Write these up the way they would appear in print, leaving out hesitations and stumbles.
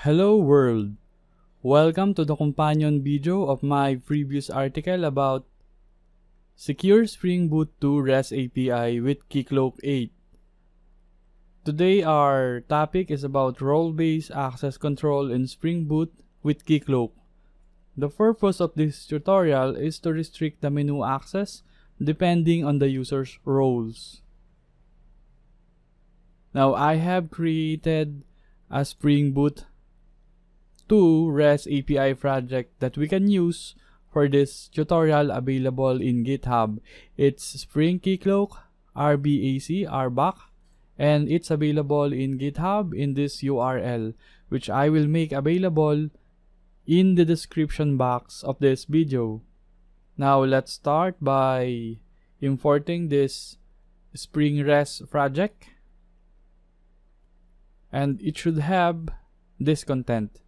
Hello world! Welcome to the companion video of my previous article about Secure Spring Boot to REST API with Keycloak 8. Today our topic is about role-based access control in Spring Boot with Keycloak. The purpose of this tutorial is to restrict the menu access depending on the user's roles. Now I have created a Spring Boot to REST API project that we can use for this tutorial available in GitHub. It's Spring Keycloak, RBAC, and it's available in GitHub in this URL, which I will make available in the description box of this video. Now let's start by importing this Spring REST project, and it should have this content.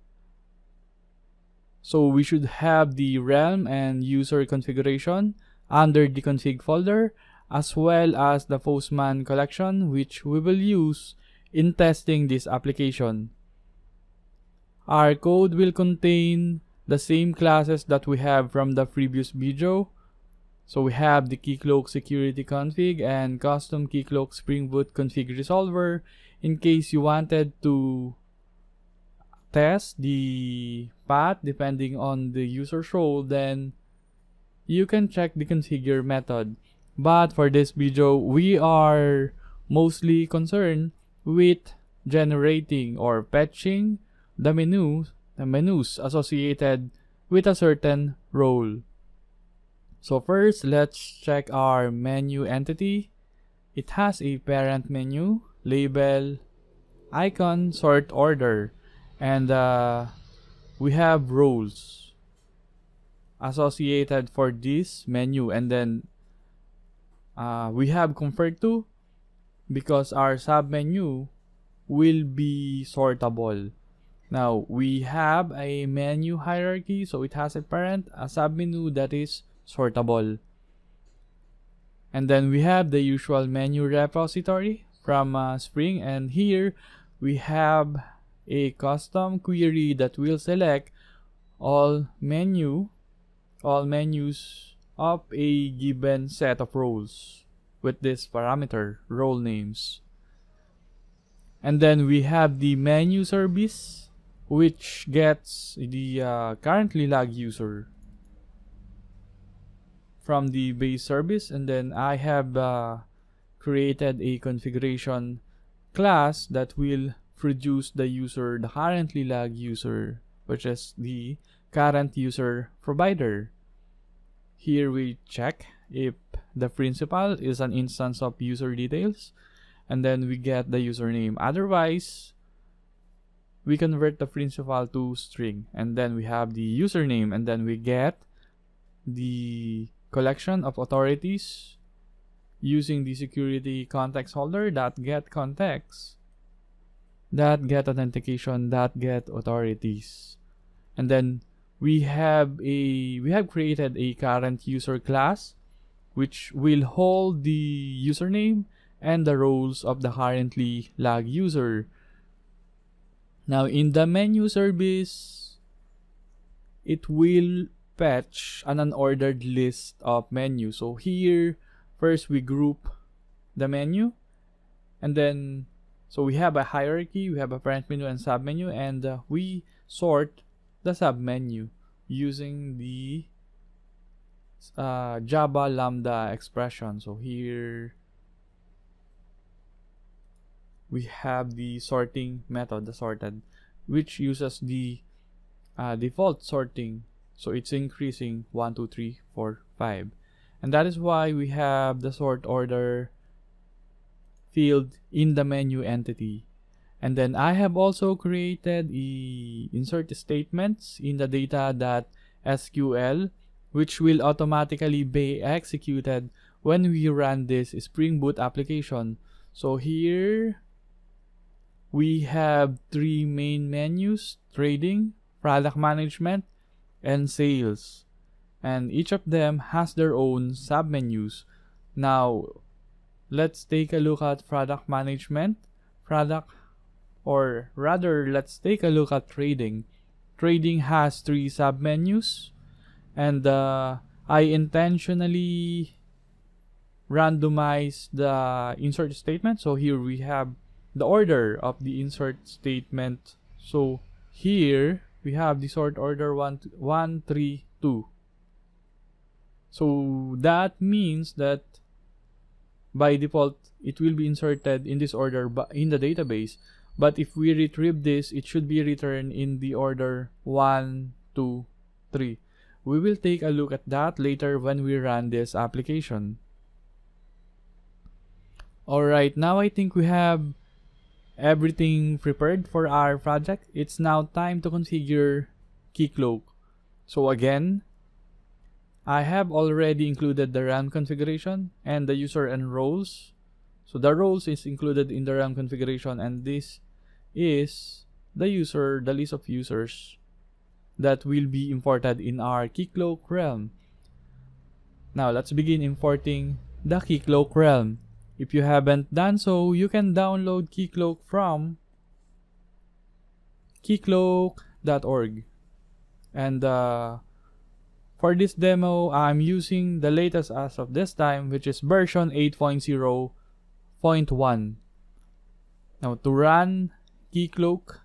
So we should have the realm and user configuration under the config folder, as well as the Postman collection, which we will use in testing this application. Our code will contain the same classes that we have from the previous video. So we have the Keycloak security config and custom Keycloak Spring Boot config resolver in case you wanted to test the path depending on the user's role. Then you can check the configure method, but for this video we are mostly concerned with generating or fetching the menus associated with a certain role. So first, let's check our menu entity. It has a parent menu, label, icon, sort order, and we have roles associated for this menu. And then we have comfort to, because our submenu will be sortable. Now we have a menu hierarchy, so it has a parent, a submenu that is sortable, and then we have the usual menu repository from Spring, and here we have a custom query that will select all menus of a given set of roles with this parameter, role names. And then we have the menu service, which gets the currently logged user from the base service. And then I have created a configuration class that will produce the currently logged user, which is the current user provider. Here we check if the principal is an instance of UserDetails, and then we get the username. Otherwise, we convert the principal to string, and then we have the username, and then we get the collection of authorities using the security context holder that get context, that get authentication, that get authorities. And then we have created a current user class, which will hold the username and the roles of the currently logged user. Now in the menu service, it will fetch an unordered list of menus. So here first we group the menu, and then so we have a hierarchy, we have a parent menu and submenu, and we sort the submenu using the Java lambda expression. So here we have the sorting method, the sorted, which uses the default sorting. So it's increasing 1, 2, 3, 4, 5. And that is why we have the sort order field in the menu entity. And then I have also created the insert statements in the data.sql, which will automatically be executed when we run this Spring Boot application. So here we have three main menus: trading, product management, and sales. And each of them has their own submenus. Now let's take a look at product management. Product or rather let's take a look at trading. Trading has 3 submenus, and I intentionally randomized the insert statement. So here we have the order of the insert statement. So here we have the sort order 1, 3, 2. So that means that by default it will be inserted in this order in the database, but if we retrieve this, it should be returned in the order 1, 2, 3. We will take a look at that later when we run this application. Alright, now I think we have everything prepared for our project. It's now time to configure Keycloak. So again, I have already included the RAM configuration and the user and roles. So the roles is included in the RAM configuration, and this is the user, the list of users that will be imported in our Keycloak realm. Now let's begin importing the Keycloak realm. If you haven't done so, you can download Keycloak from keycloak.org, and for this demo, I'm using the latest as of this time, which is version 8.0.1. Now to run Keycloak,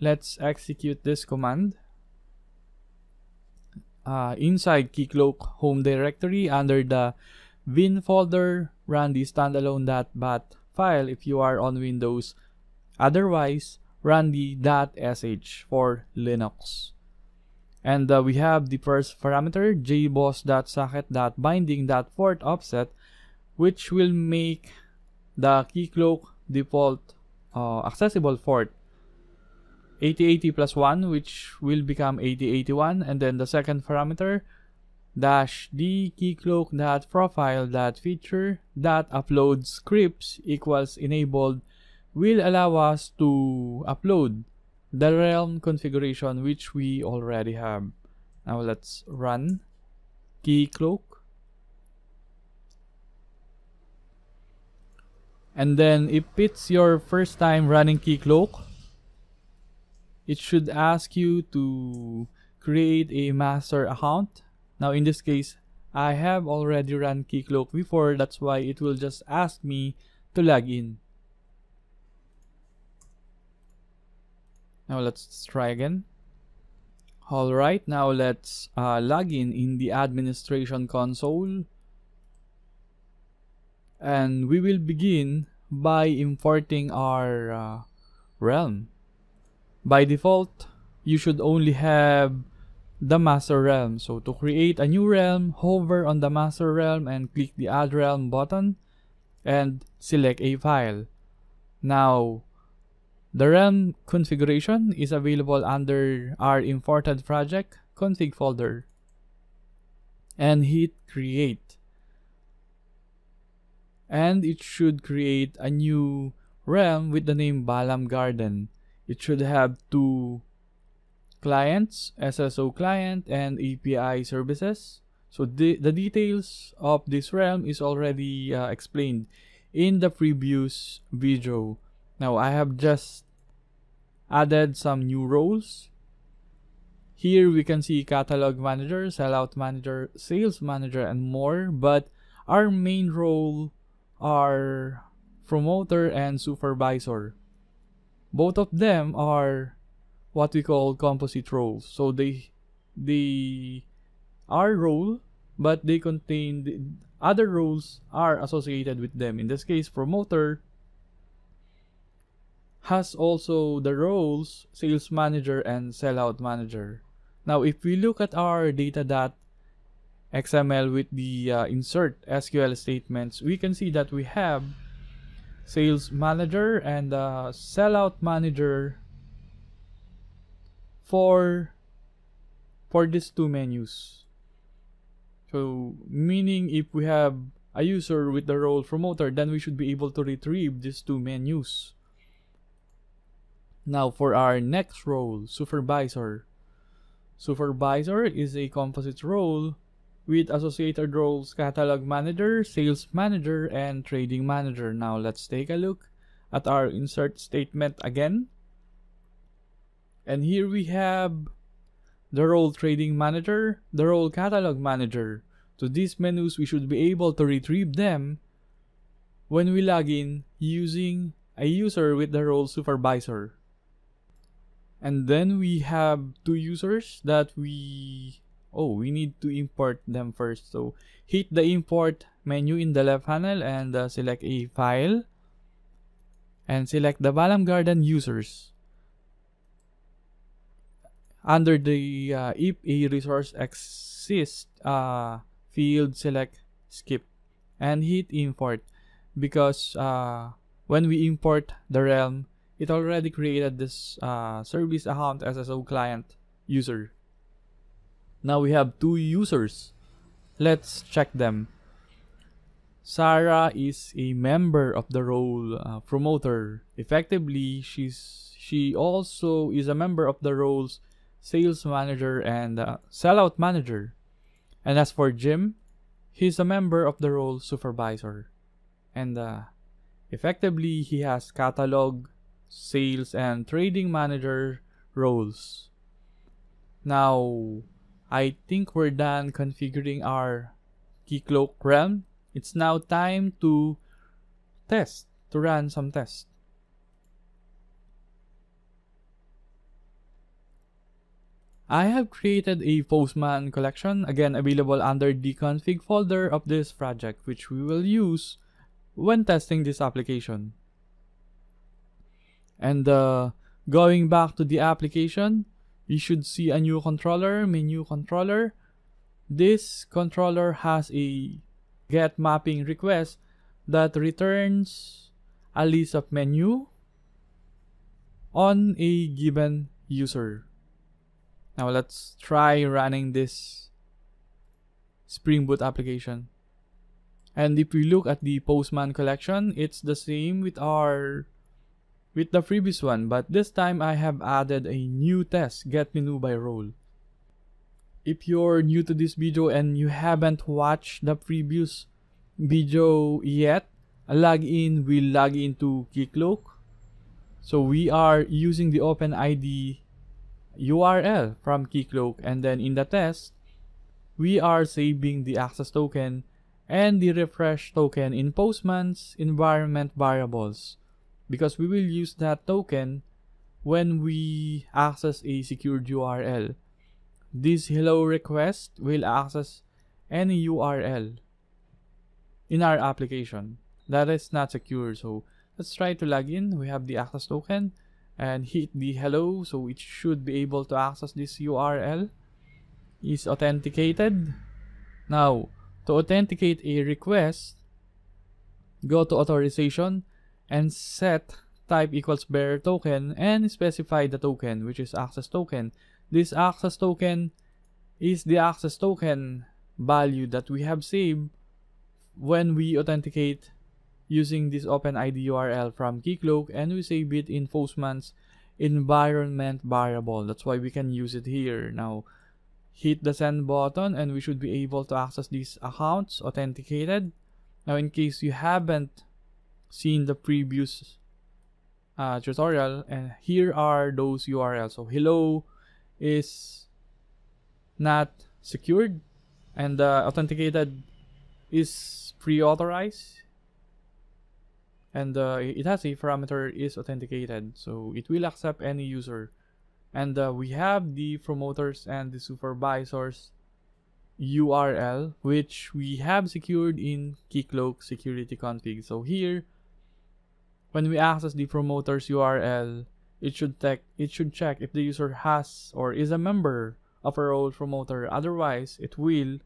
let's execute this command. Inside Keycloak home directory, under the bin folder, run the standalone.bat file if you are on Windows. Otherwise, run the .sh for Linux. And we have the first parameter, jboss.socket.binding.port-offset, which will make the Keycloak default accessible port 8080 plus 1, which will become 8081. And then the second parameter, -d keycloak.profile.feature.upload_scripts equals enabled, will allow us to upload the realm configuration which we already have. Now let's run Keycloak, and then if it's your first time running Keycloak, it should ask you to create a master account. Now in this case, I have already run Keycloak before, that's why it will just ask me to log in. Now let's try again. Alright, now let's log in the administration console. And we will begin by importing our realm. By default, you should only have the master realm. So to create a new realm, hover on the master realm and click the add realm button and select a file. Now the realm configuration is available under our imported project config folder, and hit create, and it should create a new realm with the name Balamb Garden. It should have 2 clients, SSO client and API services. So the details of this realm is already explained in the previous video. Now I have just added some new roles. Here we can see catalog manager, sellout manager, sales manager, and more. But our main role are promoter and supervisor. Both of them are what we call composite roles. So they are role, but they contain other roles are associated with them. In this case, promoter has also the roles sales manager and sellout manager. Now if we look at our data.xml with the insert SQL statements, we can see that we have sales manager and sellout manager for these 2 menus. So meaning if we have a user with the role promoter, then we should be able to retrieve these 2 menus. Now for our next role, supervisor. Supervisor is a composite role with associated roles catalog manager, sales manager, and trading manager. Now let's take a look at our insert statement again. And here we have the role trading manager, the role catalog manager. So these menus, we should be able to retrieve them when we log in using a user with the role supervisor. And then we have two users that we need to import them first. So hit the import menu in the left panel and select a file and select the Balamb Garden users. Under the if a resource exists field, select skip and hit import, because when we import the realm, it already created this service account SSO client user. Now we have two users. Let's check them. Sarah is a member of the role promoter. Effectively, she also is a member of the roles sales manager and sellout manager. And as for Jim, he's a member of the role supervisor. And effectively, he has catalog, sales, and trading manager roles. Now, I think we're done configuring our Keycloak realm. It's now time to test, to run some tests. I have created a Postman collection, again available under the config folder of this project, which we will use when testing this application. And going back to the application, you should see a new controller, menu controller. This controller has a get mapping request that returns a list of menu on a given user. Now let's try running this Spring Boot application. And if we look at the Postman collection, it's the same with the previous one, but this time I have added a new test, get menu by role. If you're new to this video and you haven't watched the previous video yet, we'll log into Keycloak. So we are using the OpenID URL from Keycloak, and then in the test, we are saving the access token and the refresh token in Postman's environment variables, because we will use that token when we access a secured URL. This hello request will access any URL in our application that is not secure. So let's try to log in. We have the access token and hit the hello, so it should be able to access this URL. Is authenticated. Now, to authenticate a request, go to authorization and set type equals bearer token and specify the token, which is access token. This access token is the access token value that we have saved when we authenticate using this OpenID URL from Keycloak, and we save it in Postman's environment variable. That's why we can use it here. Now, hit the send button and we should be able to access these accounts authenticated. Now, in case you haven't seen the previous tutorial, and here are those URLs. So hello is not secured, and authenticated is pre-authorized, and it has a parameter is authenticated, so it will accept any user. And we have the promoters and the supervisors URL, which we have secured in Keycloak security config. So here, when we access the promoters URL, it should check if the user has or is a member of a role promoter. Otherwise, it will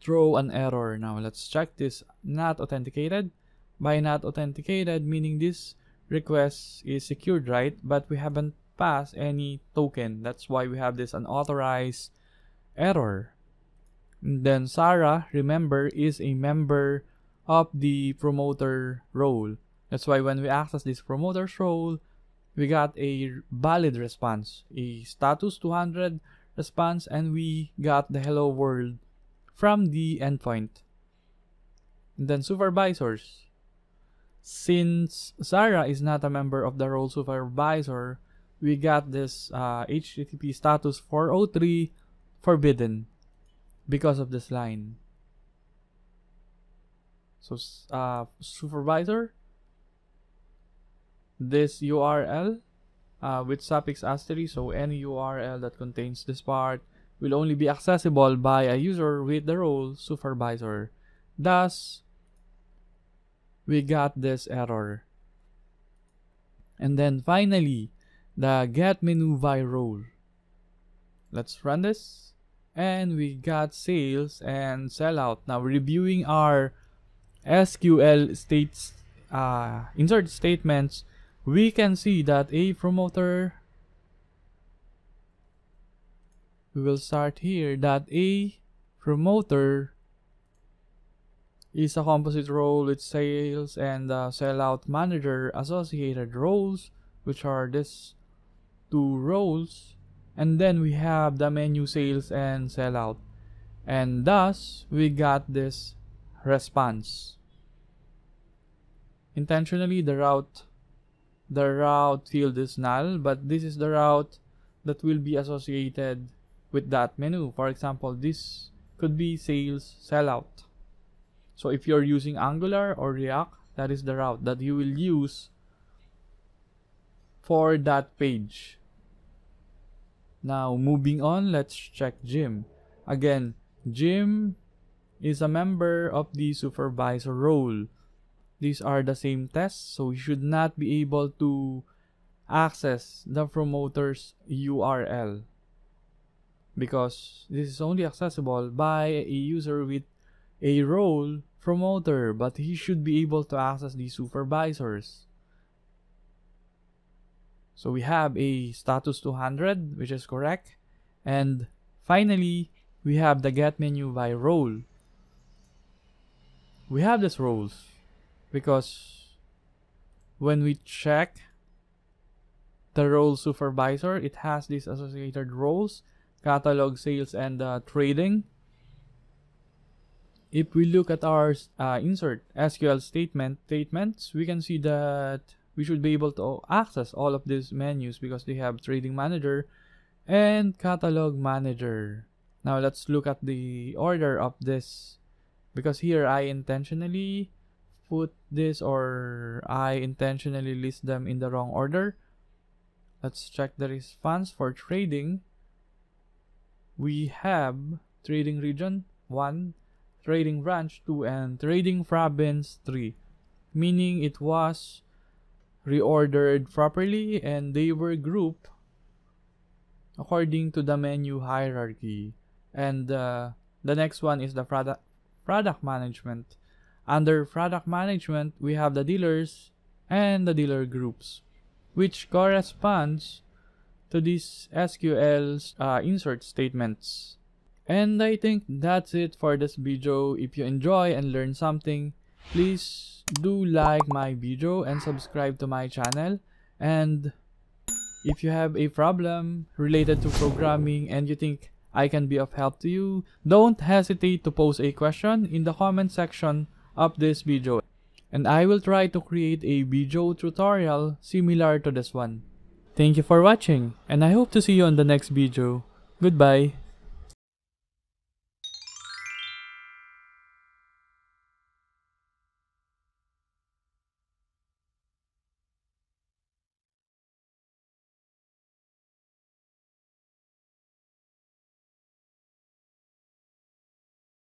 throw an error. Now let's check this not authenticated. By not authenticated, meaning this request is secured, right? But we haven't passed any token. That's why we have this unauthorized error. And then Sarah, remember, is a member of the promoter role. That's why when we access this promoter's role, we got a valid response, a status 200 response, and we got the hello world from the endpoint. And then supervisors. since Sarah is not a member of the role supervisor, we got this HTTP status 403 forbidden because of this line. So supervisor, this URL with suffix asterisk, so any URL that contains this part will only be accessible by a user with the role supervisor. Thus, we got this error. And then finally, the get menu by role. Let's run this, and we got sales and sellout. Now reviewing our SQL states insert statements, we can see that a promoter, we will start here, that a promoter is a composite role with sales and sellout manager associated roles, which are these two roles, and then we have the menu sales and sellout, and thus we got this response. Intentionally, the route field is null, but this is the route that will be associated with that menu. For example, this could be sales sellout. So if you're using Angular or React, that is the route that you will use for that page. Now moving on, let's check Jim. Again, Jim is a member of the supervisor role. These are the same tests, so you should not be able to access the promoter's URL because this is only accessible by a user with a role promoter, but he should be able to access the supervisors. So we have a status 200, which is correct, and finally we have the get menu by role. We have these roles because when we check the role supervisor, it has these associated roles: catalog, sales, and trading. If we look at our insert SQL statements, we can see that we should be able to access all of these menus because they have trading manager and catalog manager. Now let's look at the order of this, because here I intentionally put this, or I intentionally list them in the wrong order. Let's check the response for trading. We have trading region 1, trading branch 2, and trading province 3, meaning it was reordered properly and they were grouped according to the menu hierarchy. And the next one is the product management. Under product management, we have the dealers and the dealer groups, which corresponds to these SQL insert statements. And I think that's it for this video. If you enjoy and learn something, please do like my video and subscribe to my channel. And if you have a problem related to programming and you think I can be of help to you, don't hesitate to post a question in the comment section of this video, and I will try to create a video tutorial similar to this one. Thank you for watching, and I hope to see you on the next video. Goodbye.